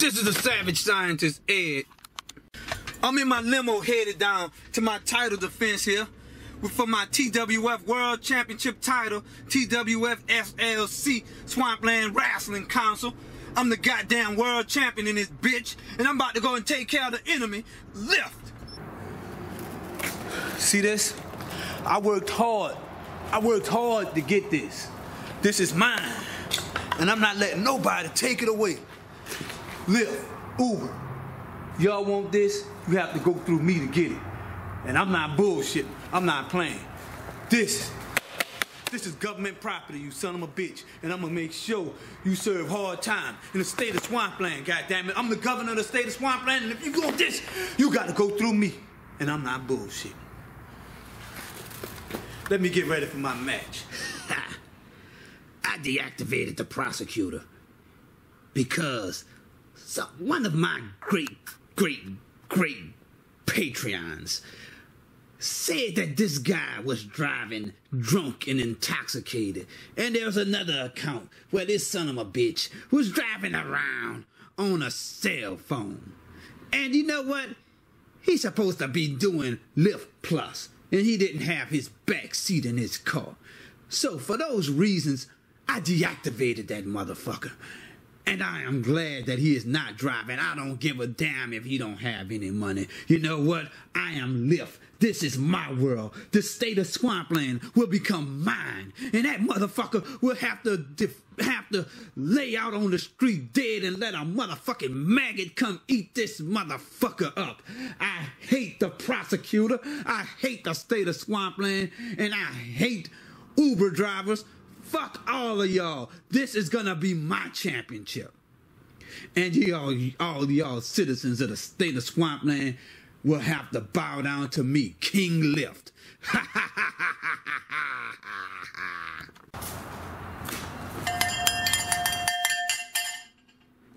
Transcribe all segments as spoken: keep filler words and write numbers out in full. This is a Savage Scientist, Ed. I'm in my limo headed down to my title defense here for my T W F World Championship title, T W F S L C, Swampland Wrestling Council. I'm the goddamn world champion in this bitch, and I'm about to go and take care of the enemy, L Y F T. See this? I worked hard. I worked hard to get this. This is mine, and I'm not letting nobody take it away. Lyft, Uber, y'all want this? You have to go through me to get it. And I'm not bullshitting. I'm not playing. This, this is government property, you son of a bitch. And I'm gonna make sure you serve hard time in the state of Swampland, goddammit. I'm the governor of the state of Swampland, and if you want this, you gotta go through me. And I'm not bullshitting. Let me get ready for my match. I deactivated the prosecutor because so one of my great, great, great Patreons said that this guy was driving drunk and intoxicated. And there's another account where this son of a bitch was driving around on a cell phone. And you know what? He's supposed to be doing Lyft Plus, and he didn't have his back seat in his car. So for those reasons, I deactivated that motherfucker. And I am glad that he is not driving. I don't give a damn if he don't have any money. You know what? I am Lyft. This is my world. The state of Swampland will become mine. And that motherfucker will have to have to lay out on the street dead and let a motherfucking maggot come eat this motherfucker up. I hate the prosecutor. I hate the state of Swampland. And I hate Uber drivers. Fuck all of y'all. This is gonna be my championship. And y'all, all y'all citizens of the state of Swampland will have to bow down to me, King Lyft.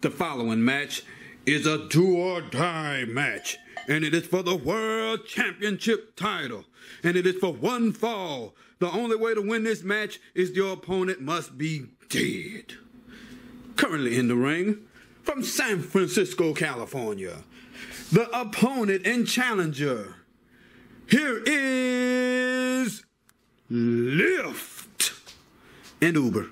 The following match is a do or die match, and it is for the World Championship title, and it is for one fall. The only way to win this match is your opponent must be dead. Currently in the ring, from San Francisco, California, the opponent and challenger, here is Lyft and Uber.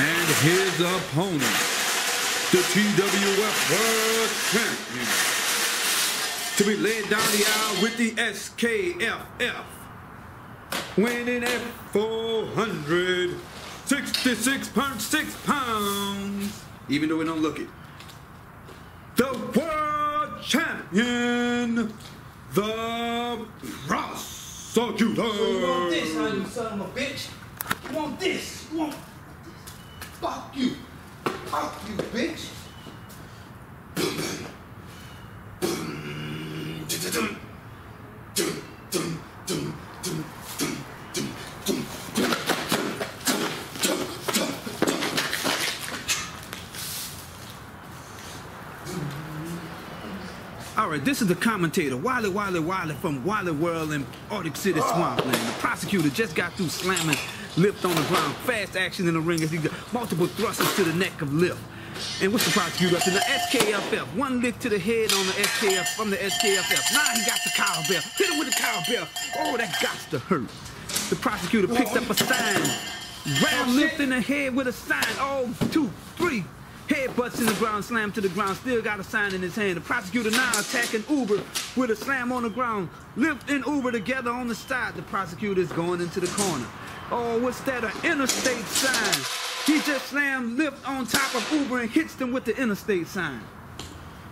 And his opponent, the T W F World Champion, to be led down the aisle with the S K F F, winning at four hundred sixty-six point six pounds, even though we don't look it, the World Champion, the Prosecutor. So you want this, huh, you son of a bitch? You want this? You want Fuck you! Fuck you, bitch! Alright, this is the commentator, Wiley Wiley Wiley from Wiley World in Arctic City, Swampland. The prosecutor just got through slamming Lyft on the ground, fast action in the ring as he got multiple thrusts to the neck of Lyft. And what's the prosecutor up to? The S K F F, one lick to the head on the S K F F, from the S K F F. Now he got the cowbell, hit him with the cowbell. Oh, that got to hurt. The prosecutor picked up a sign, round Lyft in the head with a sign. Oh, two, three, headbutts in the ground, slam to the ground, still got a sign in his hand. The prosecutor now attacking Uber with a slam on the ground. Lyft and Uber together on the side. The prosecutor is going into the corner. Oh, what's that, an interstate sign? He just slammed Lyft on top of Uber and hits them with the interstate sign.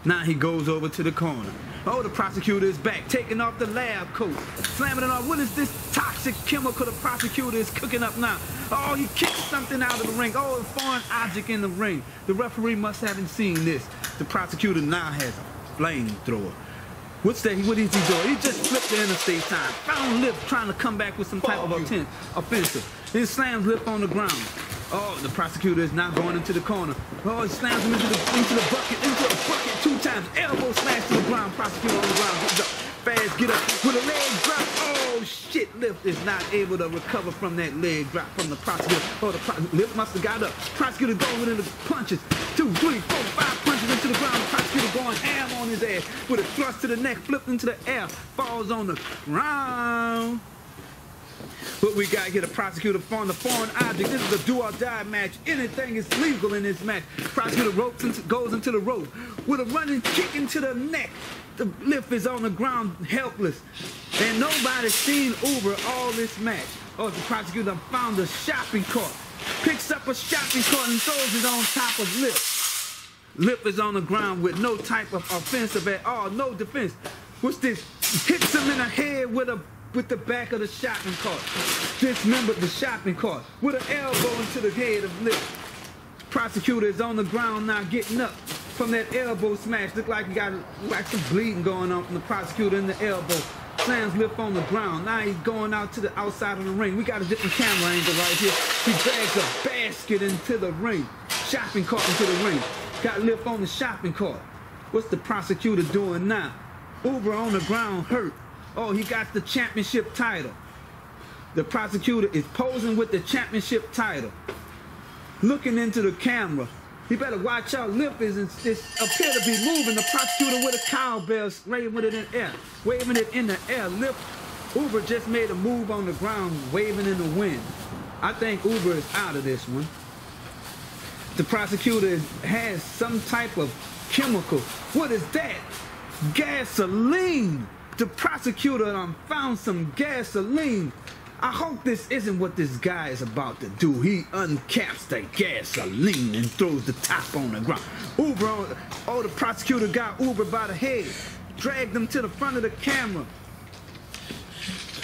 Now he goes over to the corner. Oh, the prosecutor is back, taking off the lab coat, slamming it off. What is this toxic chemical the prosecutor is cooking up now? Oh, he kicked something out of the ring. Oh, a foreign object in the ring. The referee must haven't seen this. The prosecutor now has a flamethrower. What's that? What is he doing? He just flipped the interstate sign, found Lyft trying to come back with some type Fuck of you. offensive. Then slams Lyft on the ground. Oh, the prosecutor is now going into the corner. Oh, he slams him into the, into the bucket, into the bucket two times. Elbow slash to the ground, prosecutor on the ground. Fast get up with a leg drop. Lift is not able to recover from that leg drop from the prosecutor. Oh, the pro Lift must have got up. Prosecutor going into the punches. Two, three, four, five punches into the ground. Prosecutor going ham on his ass with a thrust to the neck, flipped into the air, falls on the ground. But we got here the prosecutor on the foreign object. This is a do or die match. Anything is legal in this match. Prosecutor ropes into, goes into the rope with a running kick into the neck. The Lift is on the ground helpless. And nobody's seen Uber all this match. Oh, the prosecutor found a shopping cart. Picks up a shopping cart and throws it on top of Lift. Lift is on the ground with no type of offensive at all. No defense. What's this? Hits him in the head with a with the back of the shopping cart. Dismembered the shopping cart with an elbow into the head of Lift. Prosecutor is on the ground now getting up from that elbow smash. Look like he got like some bleeding going on from the prosecutor in the elbow. Slams Lift on the ground. Now he's going out to the outside of the ring. We got a different camera angle right here. He drags a basket into the ring. Shopping cart into the ring. Got Lift on the shopping cart. What's the prosecutor doing now? Uber on the ground hurt. Oh, he got the championship title. The prosecutor is posing with the championship title. Looking into the camera. You better watch out. Lift is, is appear to be moving. The prosecutor with a cowbell, waving it in the air. Waving it in the air. Lift, Uber just made a move on the ground, waving in the wind. I think Uber is out of this one. The prosecutor is, has some type of chemical. What is that? Gasoline. The prosecutor um, found some gasoline. I hope this isn't what this guy is about to do. He uncaps the gasoline and throws the top on the ground. Uber, on, oh, the prosecutor got Uber by the head, dragged him to the front of the camera.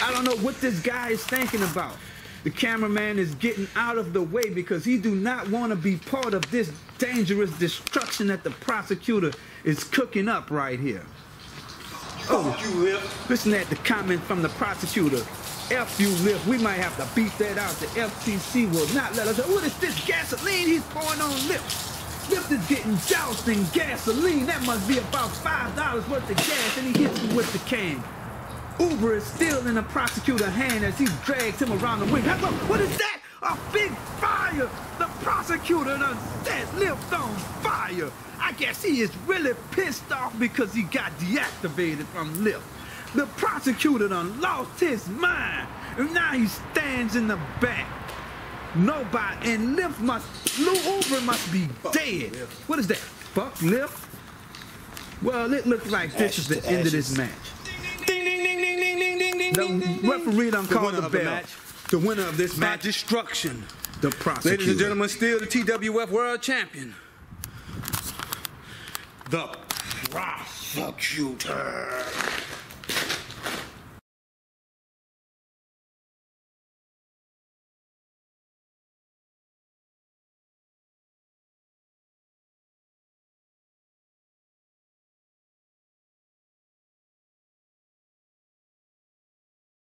I don't know what this guy is thinking about. The cameraman is getting out of the way because he do not want to be part of this dangerous destruction that the prosecutor is cooking up right here. Oh, you Lift. Listen at the comment from the prosecutor. F you, Lift. We might have to beat that out. The F T C will not let us. What is this gasoline he's pouring on Lift? Lift is getting doused in gasoline. That must be about five dollars worth of gas, and he hits him with the can. Uber is still in the prosecutor's hand as he drags him around the wing. What is that? A big fire! The prosecutor done set Lift on fire! I guess he is really pissed off because he got deactivated from Lift. The prosecutor done lost his mind, and now he stands in the back. Nobody, and Lift must, Uber must be Fuck dead. Lift. What is that? Fuck Lift? Well, it looks like this ashes is the end of this match. Ding, ding, ding, ding, ding, ding, ding, ding, ding, ding. The referee done called the bell. Match. The winner of this match, destruction. The prosecutor. Ladies and gentlemen, still the T W F World Champion. The prosecutor.